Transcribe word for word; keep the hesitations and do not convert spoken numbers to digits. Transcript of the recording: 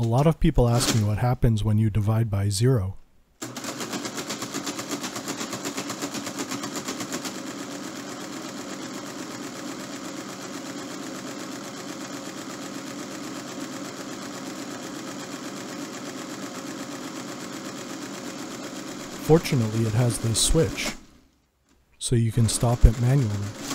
A lot of people ask me what happens when you divide by zero. Fortunately, it has this switch, so you can stop it manually.